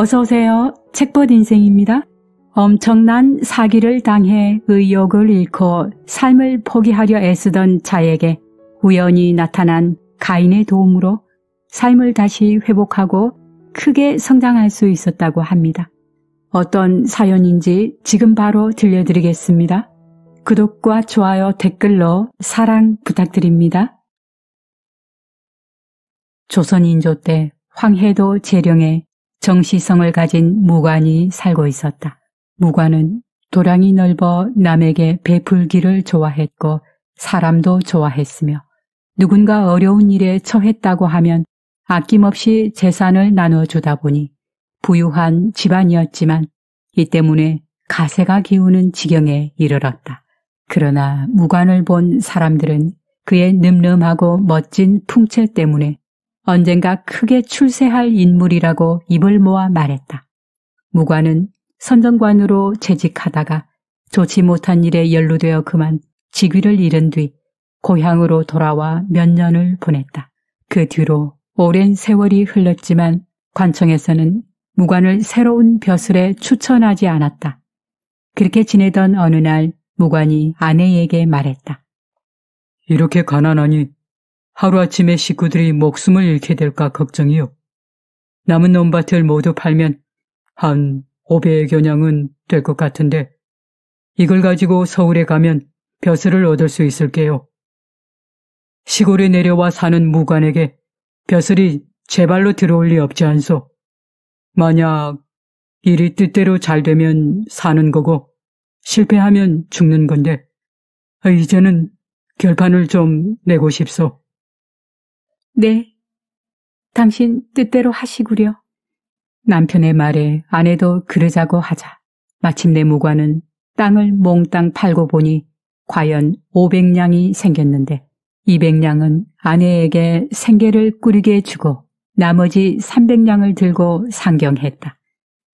어서오세요. 책벗 인생입니다. 엄청난 사기를 당해 의욕을 잃고 삶을 포기하려 애쓰던 자에게 우연히 나타난 가인의 도움으로 삶을 다시 회복하고 크게 성장할 수 있었다고 합니다. 어떤 사연인지 지금 바로 들려드리겠습니다. 구독과 좋아요, 댓글로 사랑 부탁드립니다. 조선인조 때 황해도 재령에 정시성을 가진 무관이 살고 있었다. 무관은 도량이 넓어 남에게 베풀기를 좋아했고 사람도 좋아했으며 누군가 어려운 일에 처했다고 하면 아낌없이 재산을 나눠주다 보니 부유한 집안이었지만 이 때문에 가세가 기우는 지경에 이르렀다. 그러나 무관을 본 사람들은 그의 늠름하고 멋진 풍채 때문에 언젠가 크게 출세할 인물이라고 입을 모아 말했다. 무관은 선정관으로 재직하다가 좋지 못한 일에 연루되어 그만 직위를 잃은 뒤 고향으로 돌아와 몇 년을 보냈다. 그 뒤로 오랜 세월이 흘렀지만 관청에서는 무관을 새로운 벼슬에 추천하지 않았다. 그렇게 지내던 어느 날 무관이 아내에게 말했다. 이렇게 가난하니 하루아침에 식구들이 목숨을 잃게 될까 걱정이요. 남은 논밭을 모두 팔면 한 5배의 겨냥은 될 것 같은데 이걸 가지고 서울에 가면 벼슬을 얻을 수 있을게요. 시골에 내려와 사는 무관에게 벼슬이 제 발로 들어올 리 없지 않소. 만약 일이 뜻대로 잘 되면 사는 거고 실패하면 죽는 건데 이제는 결판을 좀 내고 싶소. 네, 당신 뜻대로 하시구려. 남편의 말에 아내도 그러자고 하자 마침내 무관은 땅을 몽땅 팔고 보니 과연 500냥이 생겼는데 200냥은 아내에게 생계를 꾸리게 주고 나머지 300냥을 들고 상경했다.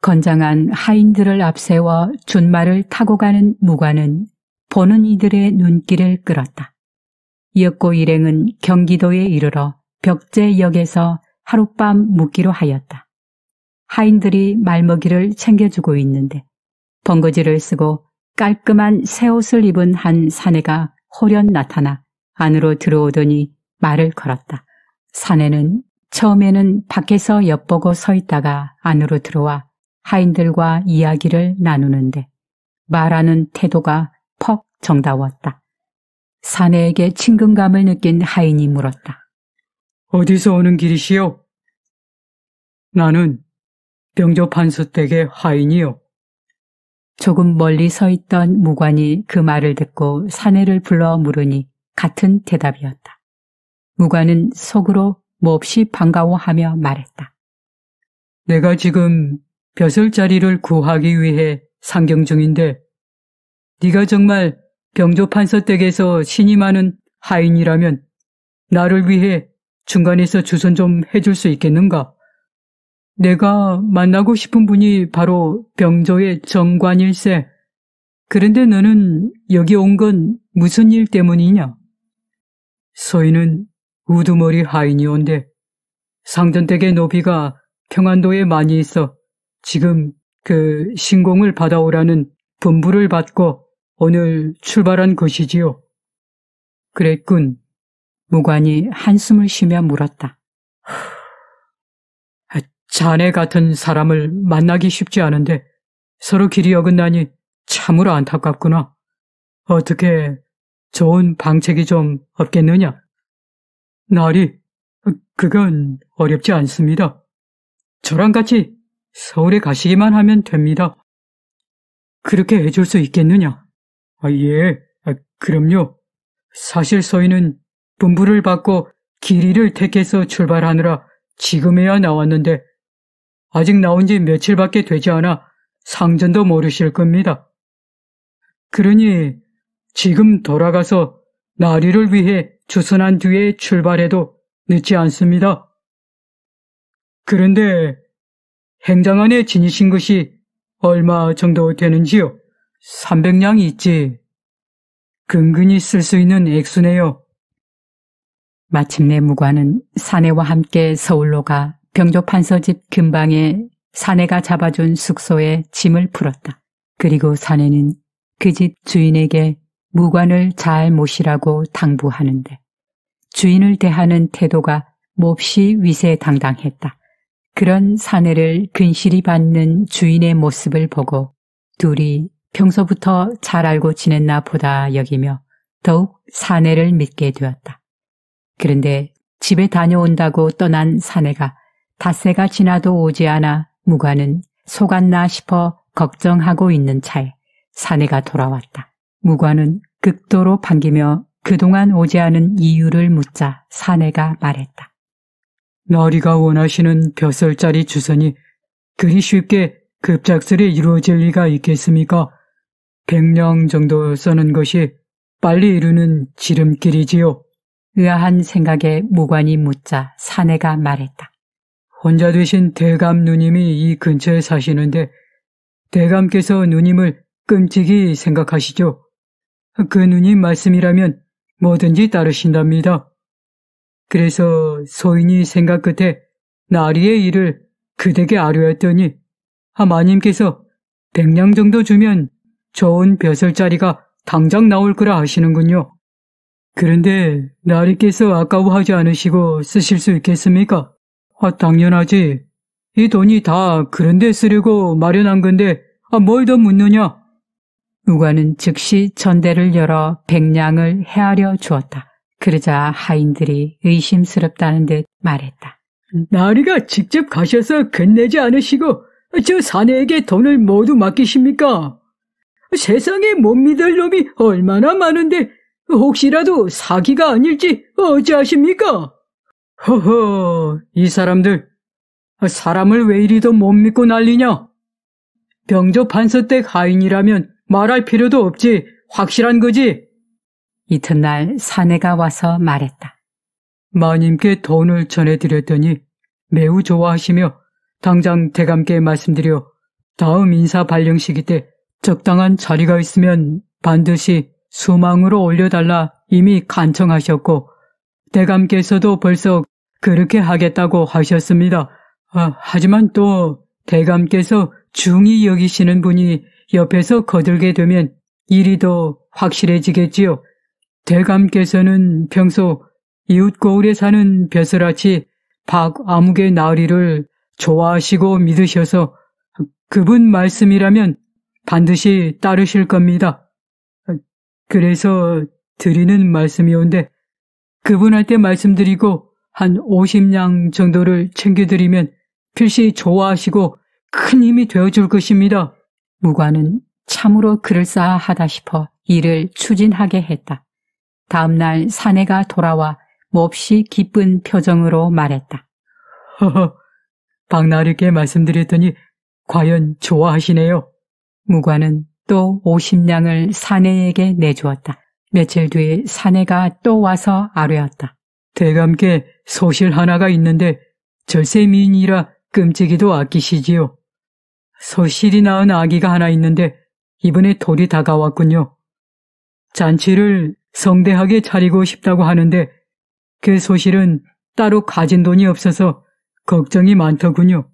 건장한 하인들을 앞세워 준말을 타고 가는 무관은 보는 이들의 눈길을 끌었다. 이윽고 일행은 경기도에 이르러 벽제역에서 하룻밤 묵기로 하였다. 하인들이 말먹이를 챙겨주고 있는데 번거지를 쓰고 깔끔한 새옷을 입은 한 사내가 홀연 나타나 안으로 들어오더니 말을 걸었다. 사내는 처음에는 밖에서 엿보고 서 있다가 안으로 들어와 하인들과 이야기를 나누는데 말하는 태도가 퍽 정다웠다. 사내에게 친근감을 느낀 하인이 물었다. 어디서 오는 길이시오? 나는 병조판서댁의 하인이요. 조금 멀리 서 있던 무관이 그 말을 듣고 사내를 불러 물으니 같은 대답이었다. 무관은 속으로 몹시 반가워하며 말했다. 내가 지금 벼슬 자리를 구하기 위해 상경 중인데 네가 정말 병조판서댁에서 신임하는 하인이라면 나를 위해 중간에서 주선 좀 해줄 수 있겠는가? 내가 만나고 싶은 분이 바로 병조의 정관일세. 그런데 너는 여기 온 건 무슨 일 때문이냐? 소인은 우두머리 하인이온데 상전댁의 노비가 평안도에 많이 있어 지금 그 신공을 받아오라는 분부를 받고 오늘 출발한 것이지요. 그랬군. 무관이 한숨을 쉬며 물었다. 자네 같은 사람을 만나기 쉽지 않은데 서로 길이 어긋나니 참으로 안타깝구나. 어떻게 좋은 방책이 좀 없겠느냐? 나리, 그건 어렵지 않습니다. 저랑 같이 서울에 가시기만 하면 됩니다. 그렇게 해줄 수 있겠느냐? 예, 그럼요. 사실 소인은 분부를 받고 길이를 택해서 출발하느라 지금에야 나왔는데 아직 나온 지 며칠밖에 되지 않아 상전도 모르실 겁니다. 그러니 지금 돌아가서 나리를 위해 주선한 뒤에 출발해도 늦지 않습니다. 그런데 행장안에 지니신 것이 얼마 정도 되는지요? 300냥이 있지. 근근히 쓸 수 있는 액수네요. 마침내 무관은 사내와 함께 서울로 가 병조판서집 근방에 사내가 잡아준 숙소에 짐을 풀었다. 그리고 사내는 그 집 주인에게 무관을 잘 모시라고 당부하는데 주인을 대하는 태도가 몹시 위세당당했다. 그런 사내를 근실이 받는 주인의 모습을 보고 둘이 평소부터 잘 알고 지냈나 보다 여기며 더욱 사내를 믿게 되었다. 그런데 집에 다녀온다고 떠난 사내가 닷새가 지나도 오지 않아 무관은 속았나 싶어 걱정하고 있는 차에 사내가 돌아왔다. 무관은 극도로 반기며 그동안 오지 않은 이유를 묻자 사내가 말했다. 너리가 원하시는 벼슬자리 주선이 그리 쉽게 급작스레 이루어질 리가 있겠습니까? 100량 정도 써는 것이 빨리 이루는 지름길이지요. 의아한 생각에 무관이 묻자 사내가 말했다. 혼자 되신 대감 누님이 이 근처에 사시는데 대감께서 누님을 끔찍이 생각하시죠. 그 누님 말씀이라면 뭐든지 따르신답니다. 그래서 소인이 생각 끝에 나리의 일을 그대게 아뢰었더니 마님께서 100량 정도 주면 좋은 벼슬자리가 당장 나올 거라 하시는군요. 그런데 나리께서 아까워하지 않으시고 쓰실 수 있겠습니까? 당연하지. 이 돈이 다 그런 데 쓰려고 마련한 건데 뭘 더 묻느냐? 무관은 즉시 전대를 열어 100량을 헤아려 주었다. 그러자 하인들이 의심스럽다는 듯 말했다. 나리가 직접 가셔서 건네지 않으시고 저 사내에게 돈을 모두 맡기십니까? 세상에 못 믿을 놈이 얼마나 많은데 혹시라도 사기가 아닐지 어찌하십니까? 허허, 이 사람들 사람을 왜 이리도 못 믿고 난리냐? 병조 판서댁 하인이라면 말할 필요도 없지. 확실한 거지. 이튿날 사내가 와서 말했다. 마님께 돈을 전해드렸더니 매우 좋아하시며 당장 대감께 말씀드려 다음 인사 발령시기 때 적당한 자리가 있으면 반드시 수망으로 올려달라 이미 간청하셨고 대감께서도 벌써 그렇게 하겠다고 하셨습니다. 하지만 또 대감께서 중히 여기시는 분이 옆에서 거들게 되면 일이 더 확실해지겠지요. 대감께서는 평소 이웃 고을에 사는 벼슬아치 박아무개 나으리를 좋아하시고 믿으셔서 그분 말씀이라면 반드시 따르실 겁니다. 그래서 드리는 말씀이온데 그분한테 말씀드리고 한 50량 정도를 챙겨드리면 필시 좋아하시고 큰 힘이 되어줄 것입니다. 무관은 참으로 그럴싸하다 싶어 일을 추진하게 했다. 다음날 사내가 돌아와 몹시 기쁜 표정으로 말했다. 허허, 박나리께 말씀드렸더니 과연 좋아하시네요. 무관은 또 50량을 사내에게 내주었다. 며칠 뒤에 사내가 또 와서 아뢰었다. 대감께 소실 하나가 있는데 절세 미인이라 끔찍이도 아끼시지요. 소실이 낳은 아기가 하나 있는데 이번에 돌이 다가왔군요. 잔치를 성대하게 차리고 싶다고 하는데 그 소실은 따로 가진 돈이 없어서 걱정이 많더군요.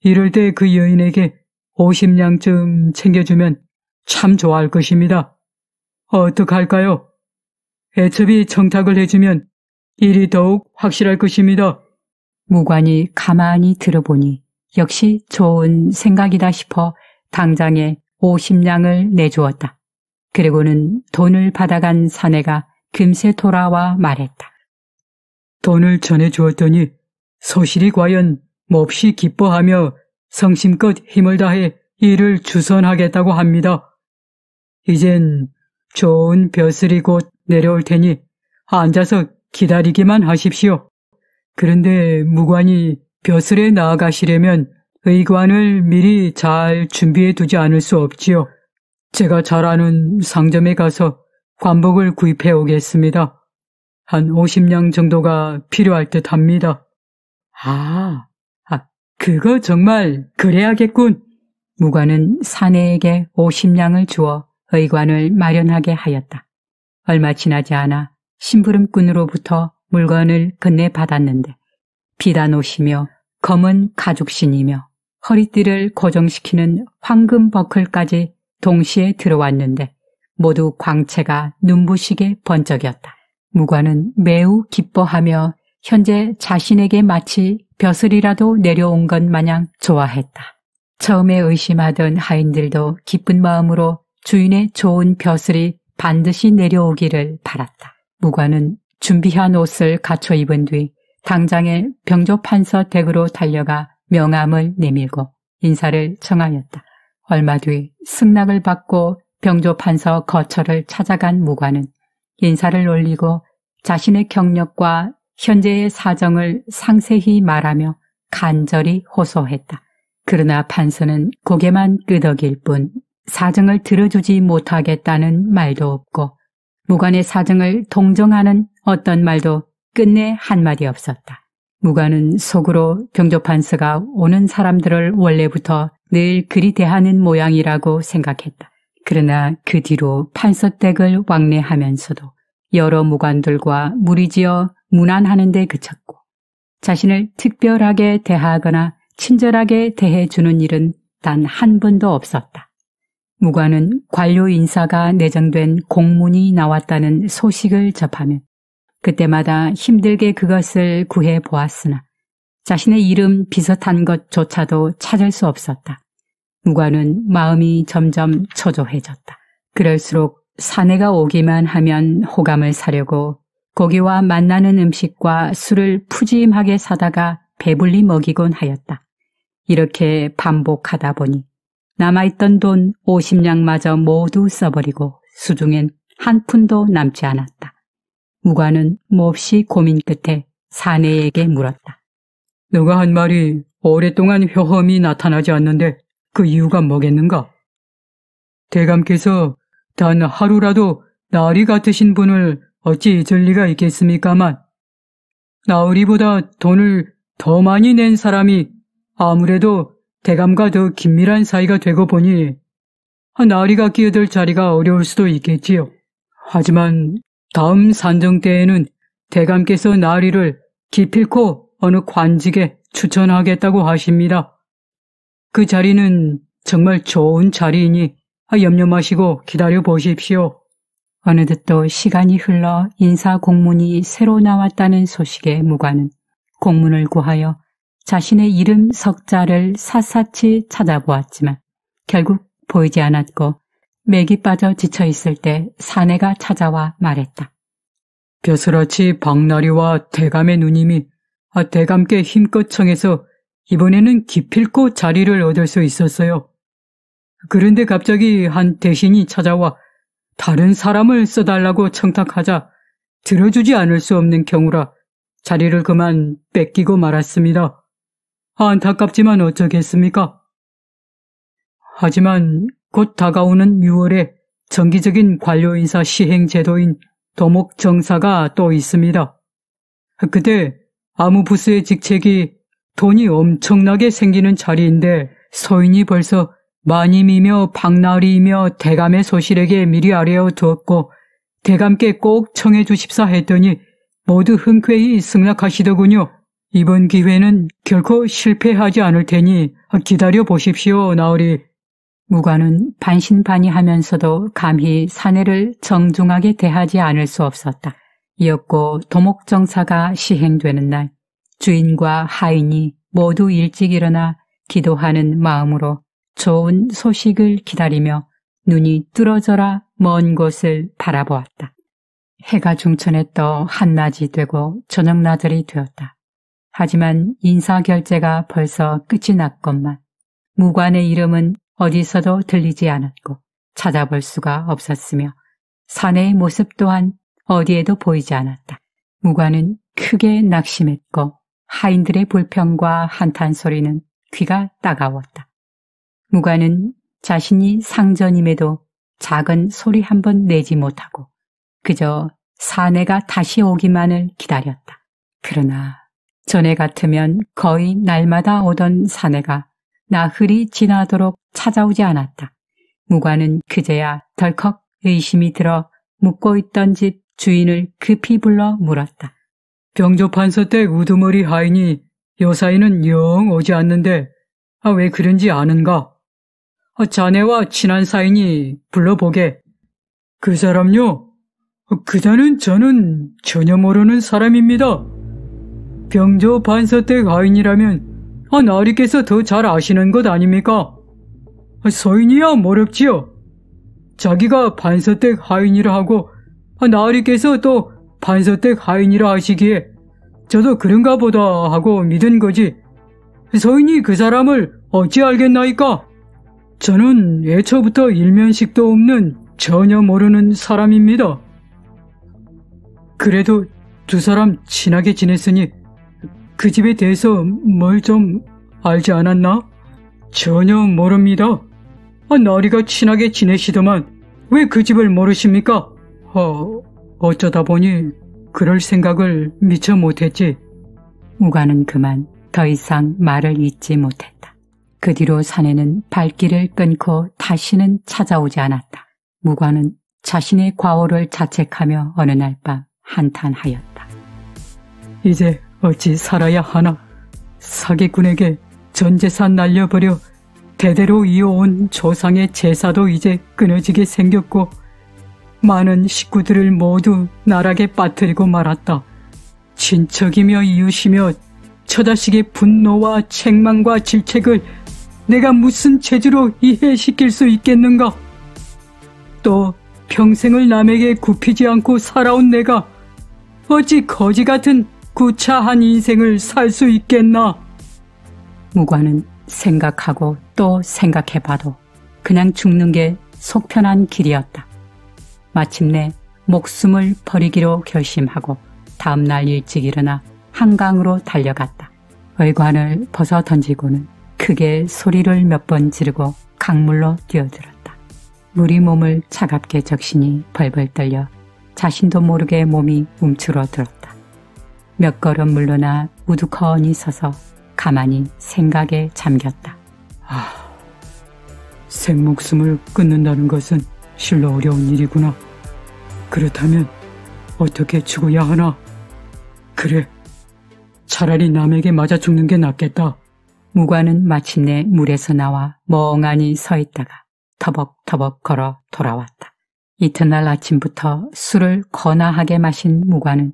이럴 때 그 여인에게 50량쯤 챙겨주면 참 좋아할 것입니다. 어떡할까요? 애첩이 청탁을 해주면 일이 더욱 확실할 것입니다. 무관이 가만히 들어보니 역시 좋은 생각이다 싶어 당장에 50량을 내주었다. 그리고는 돈을 받아간 사내가 금세 돌아와 말했다. 돈을 전해주었더니 소실이 과연 몹시 기뻐하며 성심껏 힘을 다해 일을 주선하겠다고 합니다. 이젠 좋은 벼슬이 곧 내려올 테니 앉아서 기다리기만 하십시오. 그런데 무관이 벼슬에 나아가시려면 의관을 미리 잘 준비해 두지 않을 수 없지요. 제가 잘 아는 상점에 가서 관복을 구입해 오겠습니다. 한 50량 정도가 필요할 듯 합니다. 그거 정말 그래야겠군. 무관은 사내에게 50량을 주어 의관을 마련하게 하였다. 얼마 지나지 않아 심부름꾼으로부터 물건을 건네받았는데 비단 옷이며 검은 가죽신이며 허리띠를 고정시키는 황금 버클까지 동시에 들어왔는데 모두 광채가 눈부시게 번쩍이었다. 무관은 매우 기뻐하며 현재 자신에게 마치 벼슬이라도 내려온 것 마냥 좋아했다. 처음에 의심하던 하인들도 기쁜 마음으로 주인의 좋은 벼슬이 반드시 내려오기를 바랐다. 무관은 준비한 옷을 갖춰 입은 뒤 당장에 병조판서 댁으로 달려가 명함을 내밀고 인사를 청하였다. 얼마 뒤 승낙을 받고 병조판서 거처를 찾아간 무관은 인사를 올리고 자신의 경력과 현재의 사정을 상세히 말하며 간절히 호소했다. 그러나 판서는 고개만 끄덕일 뿐 사정을 들어주지 못하겠다는 말도 없고 무관의 사정을 동정하는 어떤 말도 끝내 한마디 없었다. 무관은 속으로 병조판서가 오는 사람들을 원래부터 늘 그리 대하는 모양이라고 생각했다. 그러나 그 뒤로 판서댁을 왕래하면서도 여러 무관들과 무리지어 문안하는 데 그쳤고 자신을 특별하게 대하거나 친절하게 대해주는 일은 단 한 번도 없었다. 무관은 관료 인사가 내정된 공문이 나왔다는 소식을 접하면 그때마다 힘들게 그것을 구해보았으나 자신의 이름 비슷한 것조차도 찾을 수 없었다. 무관은 마음이 점점 초조해졌다. 그럴수록 사내가 오기만 하면 호감을 사려고 고기와 만나는 음식과 술을 푸짐하게 사다가 배불리 먹이곤 하였다. 이렇게 반복하다 보니 남아있던 돈 50냥마저 모두 써버리고 수중엔 한 푼도 남지 않았다. 무관은 몹시 고민 끝에 사내에게 물었다. "내가 한 말이 오랫동안 효험이 나타나지 않는데 그 이유가 뭐겠는가? 대감께서 단 하루라도 나으리 같으신 분을 어찌 잊을 리가 있겠습니까만 나으리보다 돈을 더 많이 낸 사람이 아무래도 대감과 더 긴밀한 사이가 되고 보니 나으리가 끼어들 자리가 어려울 수도 있겠지요. 하지만 다음 산정 때에는 대감께서 나으리를 기필코 어느 관직에 추천하겠다고 하십니다. 그 자리는 정말 좋은 자리이니 염려 마시고 기다려 보십시오." 어느덧 또 시간이 흘러 인사 공문이 새로 나왔다는 소식에 무관은 공문을 구하여 자신의 이름 석자를 샅샅이 찾아보았지만 결국 보이지 않았고 맥이 빠져 지쳐있을 때 사내가 찾아와 말했다. "벼슬아치 박나리와 대감의 누님이 대감께 힘껏 청해서 이번에는 기필코 자리를 얻을 수 있었어요. 그런데 갑자기 한 대신이 찾아와 다른 사람을 써달라고 청탁하자 들어주지 않을 수 없는 경우라 자리를 그만 뺏기고 말았습니다. 안타깝지만 어쩌겠습니까? 하지만 곧 다가오는 6월에 정기적인 관료인사 시행제도인 도목정사가 또 있습니다. 그때 아무 부수의 직책이 돈이 엄청나게 생기는 자리인데 소인이 벌써 마님이며 박나리이며 대감의 소실에게 미리 아뢰어 두었고 대감께 꼭 청해 주십사 했더니 모두 흔쾌히 승낙하시더군요. 이번 기회는 결코 실패하지 않을 테니 기다려 보십시오, 나으리." 무관은 반신반의하면서도 감히 사내를 정중하게 대하지 않을 수 없었다. 이었고 도목정사가 시행되는 날 주인과 하인이 모두 일찍 일어나 기도하는 마음으로 좋은 소식을 기다리며 눈이 뚫어져라 먼 곳을 바라보았다. 해가 중천에 떠 한낮이 되고 저녁나들이 되었다. 하지만 인사결재가 벌써 끝이 났건만 무관의 이름은 어디서도 들리지 않았고 찾아볼 수가 없었으며 사내의 모습 또한 어디에도 보이지 않았다. 무관은 크게 낙심했고 하인들의 불평과 한탄소리는 귀가 따가웠다. 무관은 자신이 상전임에도 작은 소리 한 번 내지 못하고 그저 사내가 다시 오기만을 기다렸다. 그러나 전에 같으면 거의 날마다 오던 사내가 나흘이 지나도록 찾아오지 않았다. 무관은 그제야 덜컥 의심이 들어 묵고 있던 집 주인을 급히 불러 물었다. "병조판서 댁 우두머리 하인이 요사이는 영 오지 않는데 아, 왜 그런지 아는가? 아, 자네와 친한 사이니 불러보게. 그 사람요? 아, 그자는 저는 전혀 모르는 사람입니다. 병조 반서 때 가인이라면 아, 나으리께서 더 잘 아시는 것 아닙니까? 아, 서인이야 모렵지요. 자기가 반서댁 하인이라 하고 나으리께서 또 반서댁 하인이라 하시기에 저도 그런가 보다 하고 믿은 거지 서인이 그 사람을 어찌 알겠나이까? 저는 애초부터 일면식도 없는 전혀 모르는 사람입니다. 그래도 두 사람 친하게 지냈으니 그 집에 대해서 뭘 좀 알지 않았나? 전혀 모릅니다. 아, 나으리가 친하게 지내시더만 왜 그 집을 모르십니까? 어쩌다 보니 그럴 생각을 미처 못했지. 우가는 그만 더 이상 말을 잇지 못했다. 그 뒤로 사내는 발길을 끊고 다시는 찾아오지 않았다. 무관은 자신의 과오를 자책하며 어느 날 밤 한탄하였다. 이제 어찌 살아야 하나. 사기꾼에게 전 재산 날려버려 대대로 이어온 조상의 제사도 이제 끊어지게 생겼고 많은 식구들을 모두 나락에 빠뜨리고 말았다. 친척이며 이웃이며 처자식의 분노와 책망과 질책을 내가 무슨 재주로 이해시킬 수 있겠는가? 또 평생을 남에게 굽히지 않고 살아온 내가 어찌 거지 같은 구차한 인생을 살 수 있겠나? 무관은 생각하고 또 생각해봐도 그냥 죽는 게 속편한 길이었다. 마침내 목숨을 버리기로 결심하고 다음날 일찍 일어나 한강으로 달려갔다. 의관을 벗어 던지고는 크게 소리를 몇 번 지르고 강물로 뛰어들었다. 물이 몸을 차갑게 적시니 벌벌 떨려 자신도 모르게 몸이 움츠러들었다. 몇 걸음 물러나 우두커니 서서 가만히 생각에 잠겼다. 생목숨을 끊는다는 것은 실로 어려운 일이구나. 그렇다면 어떻게 죽어야 하나? 그래, 차라리 남에게 맞아 죽는 게 낫겠다. 무관은 마침내 물에서 나와 멍하니 서 있다가 터벅터벅 걸어 돌아왔다. 이튿날 아침부터 술을 거나하게 마신 무관은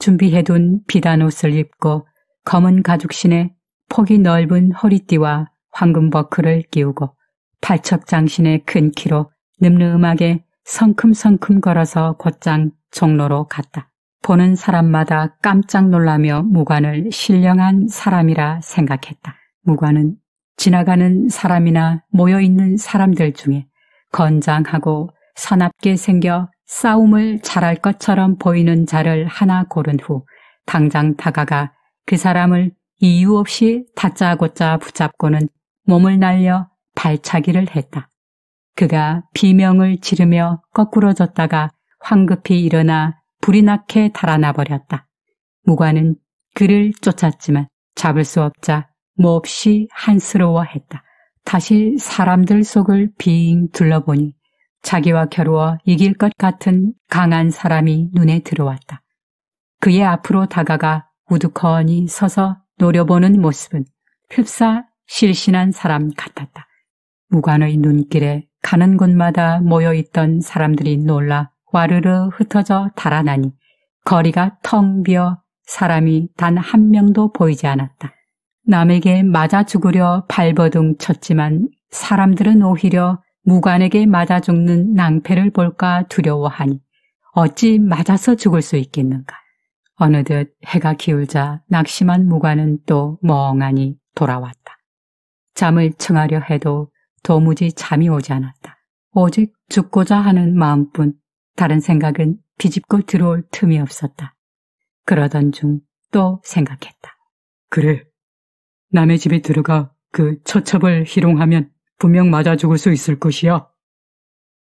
준비해둔 비단 옷을 입고 검은 가죽신에 폭이 넓은 허리띠와 황금 버클을 끼우고 팔척장신의 큰 키로 늠름하게 성큼성큼 걸어서 곧장 종로로 갔다. 보는 사람마다 깜짝 놀라며 무관을 신령한 사람이라 생각했다. 무관은 지나가는 사람이나 모여있는 사람들 중에 건장하고 사납게 생겨 싸움을 잘할 것처럼 보이는 자를 하나 고른 후 당장 다가가 그 사람을 이유 없이 다짜고짜 붙잡고는 몸을 날려 발차기를 했다. 그가 비명을 지르며 거꾸러졌다가 황급히 일어나 불이 나게 달아나 버렸다. 무관은 그를 쫓았지만 잡을 수 없자 몹시 한스러워했다. 다시 사람들 속을 빙 둘러보니 자기와 겨루어 이길 것 같은 강한 사람이 눈에 들어왔다. 그의 앞으로 다가가 우두커니 서서 노려보는 모습은 흡사 실신한 사람 같았다. 무관의 눈길에 가는 곳마다 모여있던 사람들이 놀라 와르르 흩어져 달아나니 거리가 텅 비어 사람이 단 한 명도 보이지 않았다. 남에게 맞아 죽으려 발버둥 쳤지만 사람들은 오히려 무관에게 맞아 죽는 낭패를 볼까 두려워하니 어찌 맞아서 죽을 수 있겠는가. 어느덧 해가 기울자 낙심한 무관은 또 멍하니 돌아왔다. 잠을 청하려 해도 도무지 잠이 오지 않았다. 오직 죽고자 하는 마음뿐 다른 생각은 비집고 들어올 틈이 없었다. 그러던 중 또 생각했다. 그래, 남의 집에 들어가 그 처첩을 희롱하면 분명 맞아 죽을 수 있을 것이야.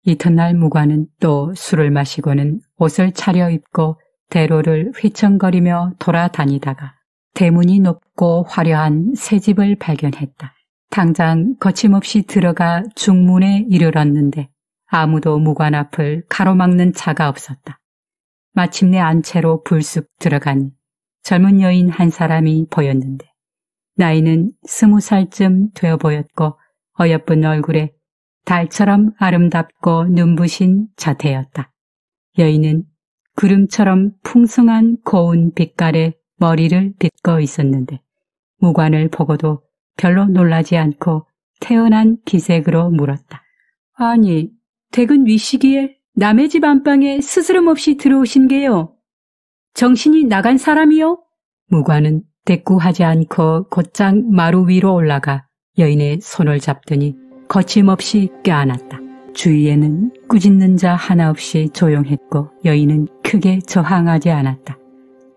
이튿날 무관은 또 술을 마시고는 옷을 차려입고 대로를 휘청거리며 돌아다니다가 대문이 높고 화려한 새 집을 발견했다. 당장 거침없이 들어가 중문에 이르렀는데 아무도 무관 앞을 가로막는 자가 없었다. 마침내 안채로 불쑥 들어간 젊은 여인 한 사람이 보였는데 나이는 20살쯤 되어 보였고 어여쁜 얼굴에 달처럼 아름답고 눈부신 자태였다. 여인은 구름처럼 풍성한 고운 빛깔에 머리를 빗고 있었는데 무관을 보고도 별로 놀라지 않고 태연한 기색으로 물었다. 아니, 퇴근 위시기에 남의 집 안방에 스스럼 없이 들어오신 게요? 정신이 나간 사람이요? 무관은 대꾸하지 않고 곧장 마루 위로 올라가 여인의 손을 잡더니 거침없이 껴안았다. 주위에는 꾸짖는 자 하나 없이 조용했고 여인은 크게 저항하지 않았다.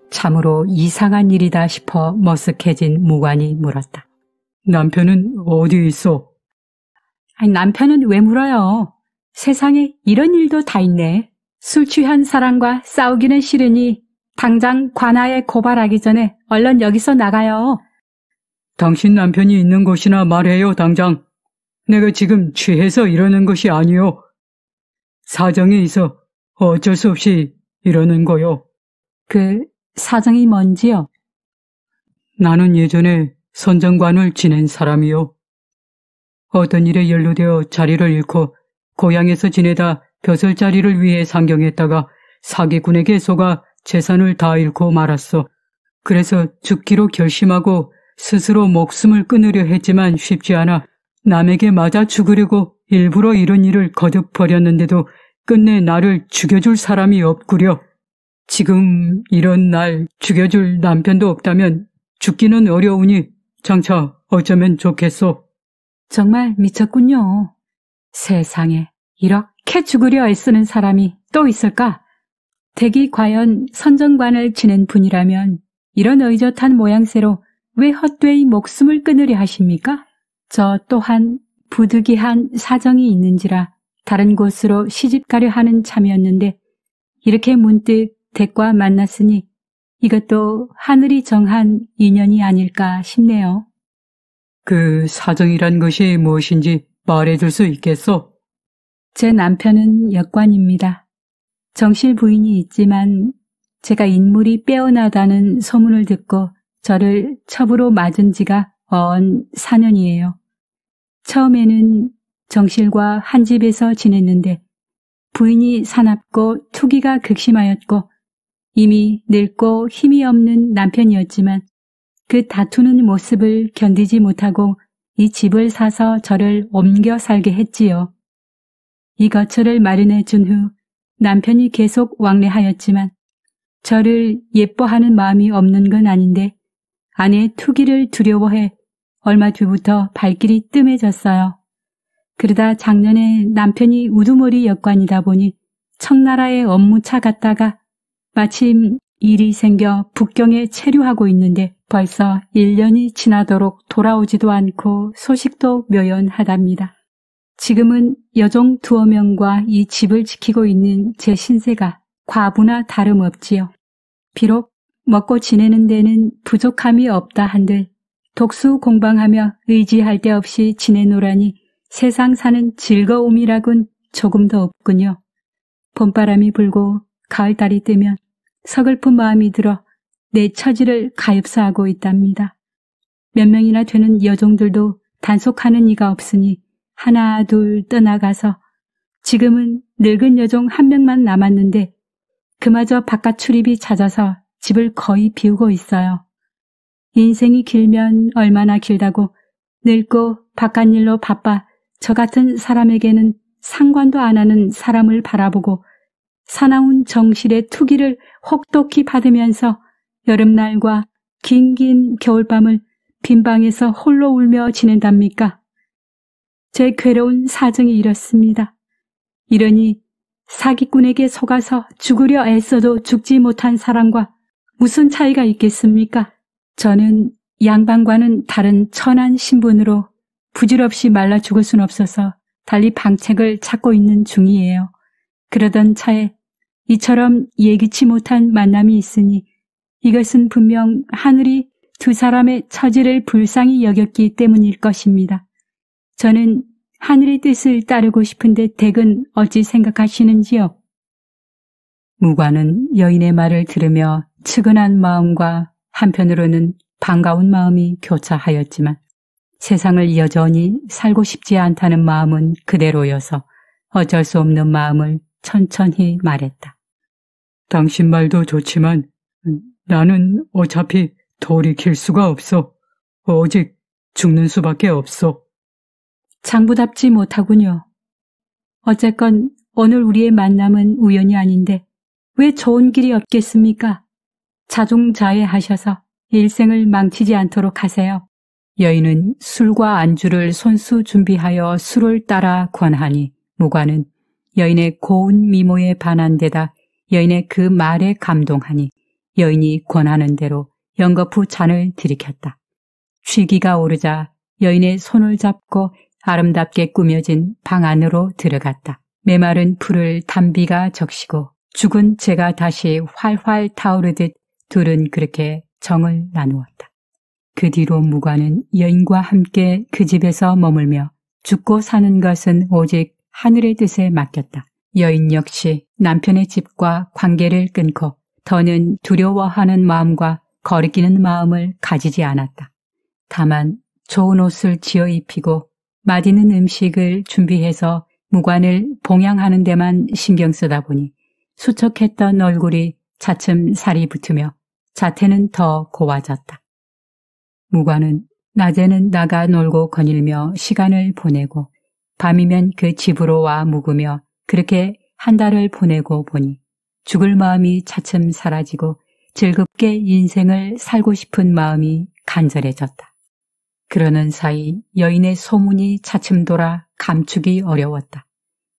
참으로 이상한 일이다 싶어 머쓱해진 무관이 물었다. 남편은 어디 있어? 아니, 남편은 왜 물어요? 세상에 이런 일도 다 있네. 술 취한 사람과 싸우기는 싫으니 당장 관아에 고발하기 전에 얼른 여기서 나가요. 당신 남편이 있는 곳이나 말해요, 당장. 내가 지금 취해서 이러는 것이 아니요. 사정이 있어 어쩔 수 없이 이러는 거요. 그 사정이 뭔지요? 나는 예전에 선정관을 지낸 사람이요. 어떤 일에 연루되어 자리를 잃고 고향에서 지내다 벼슬자리를 위해 상경했다가 사기꾼에게 속아 재산을 다 잃고 말았어. 그래서 죽기로 결심하고 스스로 목숨을 끊으려 했지만 쉽지 않아 남에게 맞아 죽으려고 일부러 이런 일을 거듭 벌였는데도 끝내 나를 죽여줄 사람이 없구려. 지금 이런 날 죽여줄 남편도 없다면 죽기는 어려우니 장차 어쩌면 좋겠소. 정말 미쳤군요. 세상에 이렇게 죽으려 애쓰는 사람이 또 있을까? 댁이 과연 선정관을 지낸 분이라면 이런 의젓한 모양새로 왜 헛되이 목숨을 끊으려 하십니까? 저 또한 부득이한 사정이 있는지라 다른 곳으로 시집가려 하는 참이었는데 이렇게 문득 댁과 만났으니 이것도 하늘이 정한 인연이 아닐까 싶네요. 그 사정이란 것이 무엇인지 말해줄 수 있겠소? 제 남편은 역관입니다. 정실 부인이 있지만 제가 인물이 빼어나다는 소문을 듣고 저를 첩으로 맞은 지가 언 4년이에요. 처음에는 정실과 한 집에서 지냈는데 부인이 사납고 투기가 극심하였고 이미 늙고 힘이 없는 남편이었지만 그 다투는 모습을 견디지 못하고 이 집을 사서 저를 옮겨 살게 했지요. 이 거처를 마련해 준 후 남편이 계속 왕래하였지만 저를 예뻐하는 마음이 없는 건 아닌데 아내의 투기를 두려워해 얼마 뒤부터 발길이 뜸해졌어요. 그러다 작년에 남편이 우두머리 역관이다 보니 청나라에 업무차 갔다가 마침 일이 생겨 북경에 체류하고 있는데 벌써 1년이 지나도록 돌아오지도 않고 소식도 묘연하답니다. 지금은 여종 두어 명과 이 집을 지키고 있는 제 신세가 과부나 다름없지요. 비록 먹고 지내는 데는 부족함이 없다 한들 독수 공방하며 의지할 데 없이 지내노라니 세상 사는 즐거움이라곤 조금도 없군요. 봄바람이 불고 가을달이 뜨면 서글픈 마음이 들어 내 처지를 가엾어하고 있답니다. 몇 명이나 되는 여종들도 단속하는 이가 없으니 하나 둘 떠나가서 지금은 늙은 여종 한 명만 남았는데 그마저 바깥 출입이 잦아서 집을 거의 비우고 있어요. 인생이 길면 얼마나 길다고 늙고 바깥일로 바빠 저 같은 사람에게는 상관도 안 하는 사람을 바라보고 사나운 정실의 투기를 혹독히 받으면서 여름날과 긴긴 겨울밤을 빈방에서 홀로 울며 지낸답니까? 제 괴로운 사정이 이렇습니다. 이러니 사기꾼에게 속아서 죽으려 애써도 죽지 못한 사람과 무슨 차이가 있겠습니까? 저는 양반과는 다른 천한 신분으로 부질없이 말라 죽을 순 없어서 달리 방책을 찾고 있는 중이에요. 그러던 차에 이처럼 예기치 못한 만남이 있으니 이것은 분명 하늘이 두 사람의 처지를 불쌍히 여겼기 때문일 것입니다. 저는 하늘의 뜻을 따르고 싶은데 댁은 어찌 생각하시는지요? 무관은 여인의 말을 들으며 측은한 마음과 한편으로는 반가운 마음이 교차하였지만 세상을 여전히 살고 싶지 않다는 마음은 그대로여서 어쩔 수 없는 마음을 천천히 말했다. 당신 말도 좋지만 나는 어차피 돌이킬 수가 없어. 오직 죽는 수밖에 없어. 장부답지 못하군요. 어쨌건 오늘 우리의 만남은 우연이 아닌데 왜 좋은 길이 없겠습니까? 자중자애하셔서 일생을 망치지 않도록 하세요. 여인은 술과 안주를 손수 준비하여 술을 따라 권하니 무관은 여인의 고운 미모에 반한 데다 여인의 그 말에 감동하니 여인이 권하는 대로 연거푸 잔을 들이켰다. 취기가 오르자 여인의 손을 잡고 아름답게 꾸며진 방 안으로 들어갔다. 메마른 풀을 담비가 적시고 죽은 재가 다시 활활 타오르듯 둘은 그렇게 정을 나누었다. 그 뒤로 무관은 여인과 함께 그 집에서 머물며 죽고 사는 것은 오직 하늘의 뜻에 맡겼다. 여인 역시 남편의 집과 관계를 끊고 더는 두려워하는 마음과 거리끼는 마음을 가지지 않았다. 다만 좋은 옷을 지어 입히고 맛있는 음식을 준비해서 무관을 봉양하는 데만 신경 쓰다 보니 수척했던 얼굴이 차츰 살이 붙으며 자태는 더 고와졌다. 무관은 낮에는 나가 놀고 거닐며 시간을 보내고 밤이면 그 집으로 와 묵으며 그렇게 한 달을 보내고 보니 죽을 마음이 차츰 사라지고 즐겁게 인생을 살고 싶은 마음이 간절해졌다. 그러는 사이 여인의 소문이 차츰 돌아 감추기 어려웠다.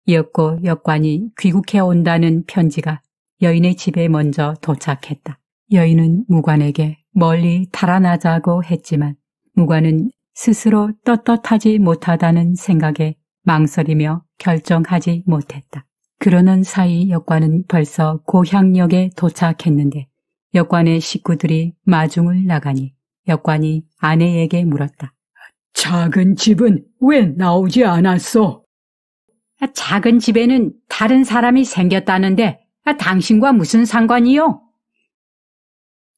이윽고 역관이 귀국해 온다는 편지가 여인의 집에 먼저 도착했다. 여인은 무관에게 멀리 달아나자고 했지만 무관은 스스로 떳떳하지 못하다는 생각에 망설이며 결정하지 못했다. 그러는 사이 역관은 벌써 고향역에 도착했는데 역관의 식구들이 마중을 나가니 역관이 아내에게 물었다. 작은 집은 왜 나오지 않았어? 작은 집에는 다른 사람이 생겼다는데 당신과 무슨 상관이요?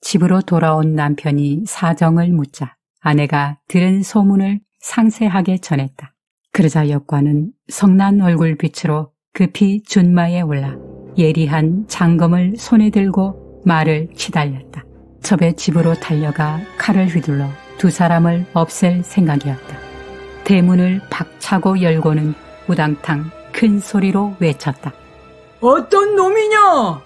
집으로 돌아온 남편이 사정을 묻자 아내가 들은 소문을 상세하게 전했다. 그러자 역관은 성난 얼굴빛으로 급히 준마에 올라 예리한 장검을 손에 들고 말을 치달렸다. 첩의 집으로 달려가 칼을 휘둘러 두 사람을 없앨 생각이었다. 대문을 박차고 열고는 우당탕 큰 소리로 외쳤다. 어떤 놈이냐!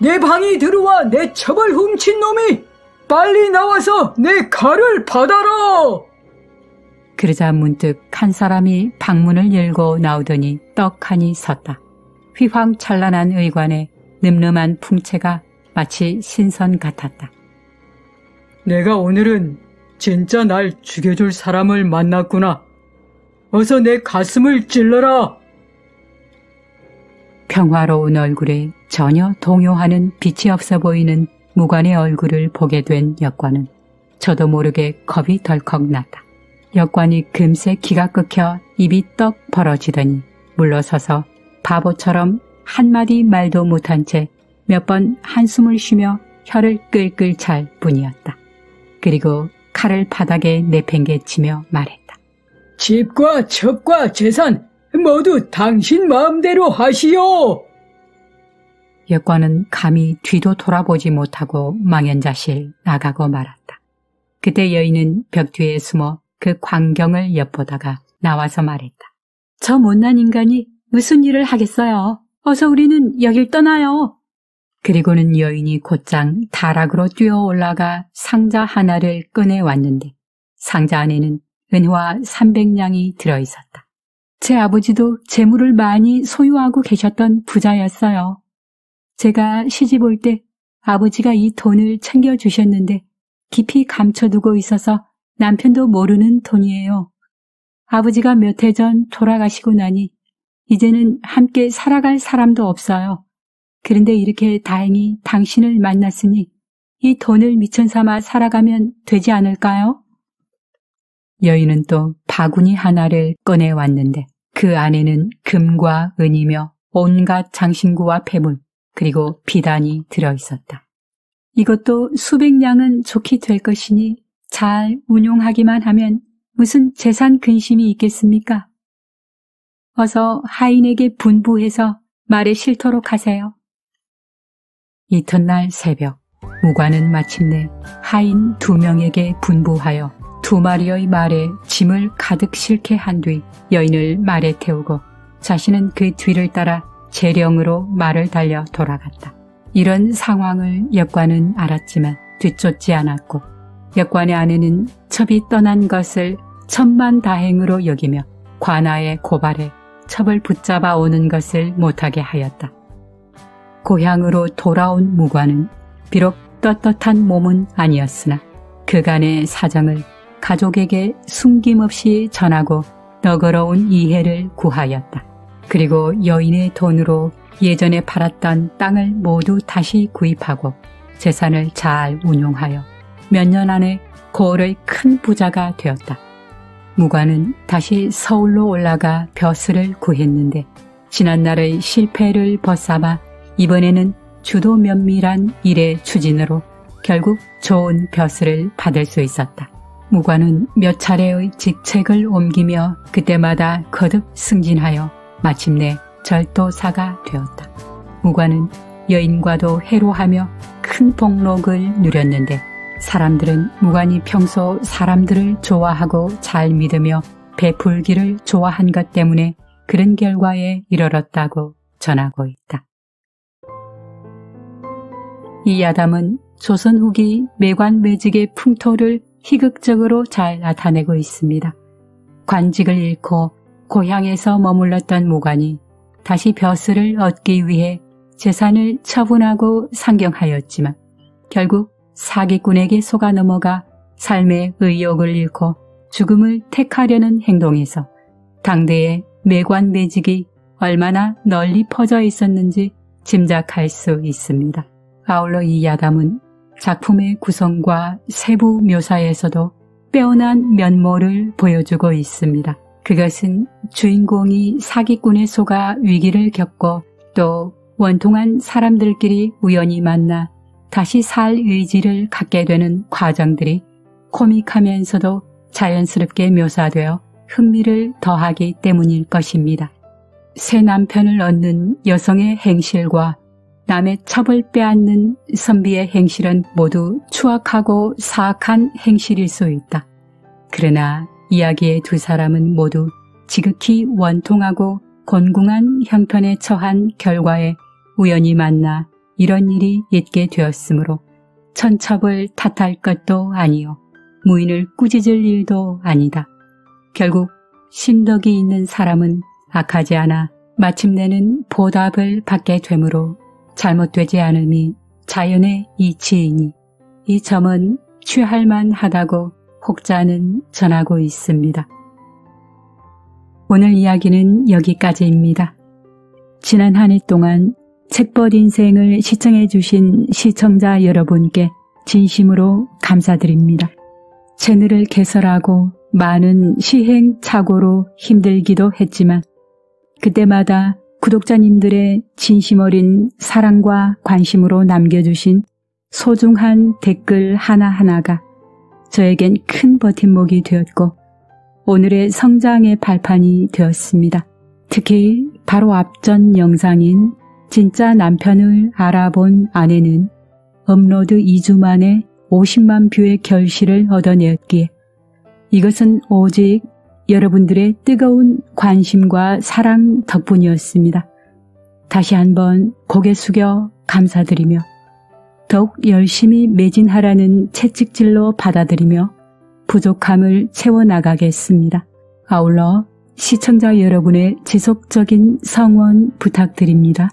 내 방이 들어와 내 첩을 훔친 놈이 빨리 나와서 내 칼을 받아라! 그러자 문득 한 사람이 방문을 열고 나오더니 떡하니 섰다. 휘황찬란한 의관에 늠름한 풍채가 마치 신선 같았다. 내가 오늘은 진짜 날 죽여줄 사람을 만났구나. 어서 내 가슴을 찔러라. 평화로운 얼굴에 전혀 동요하는 빛이 없어 보이는 무관의 얼굴을 보게 된 역관은 저도 모르게 겁이 덜컥 났다. 역관이 금세 기가 끊겨 입이 떡 벌어지더니 물러서서 바보처럼 한마디 말도 못한 채 몇 번 한숨을 쉬며 혀를 끌끌 찰 뿐이었다. 그리고 칼을 바닥에 내팽개치며 말했다. 집과 첩과 재산 모두 당신 마음대로 하시오. 역관은 감히 뒤도 돌아보지 못하고 망연자실 나가고 말았다. 그때 여인은 벽 뒤에 숨어 그 광경을 엿보다가 나와서 말했다. 저 못난 인간이 무슨 일을 하겠어요. 어서 우리는 여길 떠나요. 그리고는 여인이 곧장 다락으로 뛰어올라가 상자 하나를 꺼내왔는데 상자 안에는 은화 300냥이 들어있었다. 제 아버지도 재물을 많이 소유하고 계셨던 부자였어요. 제가 시집 올 때 아버지가 이 돈을 챙겨주셨는데 깊이 감춰두고 있어서 남편도 모르는 돈이에요. 아버지가 몇 해 전 돌아가시고 나니 이제는 함께 살아갈 사람도 없어요. 그런데 이렇게 다행히 당신을 만났으니 이 돈을 미천삼아 살아가면 되지 않을까요? 여인은 또 바구니 하나를 꺼내왔는데 그 안에는 금과 은이며 온갖 장신구와 폐물 그리고 비단이 들어있었다. 이것도 수백 냥은 좋게 될 것이니 잘 운용하기만 하면 무슨 재산 근심이 있겠습니까? 어서 하인에게 분부해서 말에 실토록 하세요. 이튿날 새벽, 무관은 마침내 하인 2명에게 분부하여 2마리의 말에 짐을 가득 실게 한 뒤 여인을 말에 태우고 자신은 그 뒤를 따라 재령으로 말을 달려 돌아갔다. 이런 상황을 역관은 알았지만 뒤쫓지 않았고 역관의 아내는 첩이 떠난 것을 천만다행으로 여기며 관아에 고발해 첩을 붙잡아 오는 것을 못하게 하였다. 고향으로 돌아온 무관은 비록 떳떳한 몸은 아니었으나 그간의 사정을 가족에게 숨김없이 전하고 너그러운 이해를 구하였다. 그리고 여인의 돈으로 예전에 팔았던 땅을 모두 다시 구입하고 재산을 잘 운용하여 몇 년 안에 고을의 큰 부자가 되었다. 무관은 다시 서울로 올라가 벼슬을 구했는데 지난날의 실패를 벗삼아 이번에는 주도 면밀한 일의 추진으로 결국 좋은 벼슬을 받을 수 있었다. 무관은 몇 차례의 직책을 옮기며 그때마다 거듭 승진하여 마침내 절도사가 되었다. 무관은 여인과도 해로하며 큰 복록을 누렸는데 사람들은 무관이 평소 사람들을 좋아하고 잘 믿으며 베풀기를 좋아한 것 때문에 그런 결과에 이르렀다고 전하고 있다. 이 야담은 조선 후기 매관 매직의 풍토를 희극적으로 잘 나타내고 있습니다. 관직을 잃고 고향에서 머물렀던 무관이 다시 벼슬을 얻기 위해 재산을 처분하고 상경하였지만 결국 사기꾼에게 속아 넘어가 삶의 의욕을 잃고 죽음을 택하려는 행동에서 당대의 매관 매직이 얼마나 널리 퍼져 있었는지 짐작할 수 있습니다. 아울러 이 야담은 작품의 구성과 세부 묘사에서도 빼어난 면모를 보여주고 있습니다. 그것은 주인공이 사기꾼에 속아 위기를 겪고 또 원통한 사람들끼리 우연히 만나 다시 살 의지를 갖게 되는 과정들이 코믹하면서도 자연스럽게 묘사되어 흥미를 더하기 때문일 것입니다. 새 남편을 얻는 여성의 행실과 남의 첩을 빼앗는 선비의 행실은 모두 추악하고 사악한 행실일 수 있다. 그러나 이야기의 2 사람은 모두 지극히 원통하고 곤궁한 형편에 처한 결과에 우연히 만나 이런 일이 있게 되었으므로 천첩을 탓할 것도 아니요 무인을 꾸짖을 일도 아니다. 결국 심덕이 있는 사람은 악하지 않아 마침내는 보답을 받게 되므로 잘못되지 않음이 자연의 이치이니 이 점은 취할만하다고 혹자는 전하고 있습니다. 오늘 이야기는 여기까지입니다. 지난 한 해 동안 책벗 인생을 시청해 주신 시청자 여러분께 진심으로 감사드립니다. 채널을 개설하고 많은 시행착오로 힘들기도 했지만 그때마다 구독자님들의 진심 어린 사랑과 관심으로 남겨주신 소중한 댓글 하나하나가 저에겐 큰 버팀목이 되었고 오늘의 성장의 발판이 되었습니다. 특히 바로 앞전 영상인 진짜 남편을 알아본 아내는 업로드 2주 만에 50만 뷰의 결실을 얻어내었기에 이것은 오직 여러분들의 뜨거운 관심과 사랑 덕분이었습니다. 다시 한번 고개 숙여 감사드리며 더욱 열심히 매진하라는 채찍질로 받아들이며 부족함을 채워나가겠습니다. 아울러 시청자 여러분의 지속적인 성원 부탁드립니다.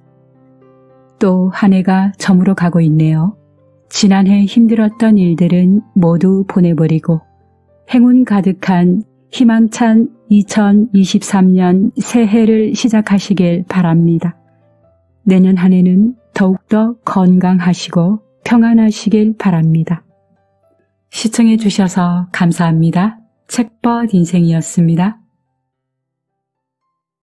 또 한 해가 저물어 가고 있네요. 지난해 힘들었던 일들은 모두 보내버리고 행운 가득한 희망찬 2023년 새해를 시작하시길 바랍니다. 내년 한 해는 더욱더 건강하시고 평안하시길 바랍니다. 시청해 주셔서 감사합니다. 책벗 인생이었습니다.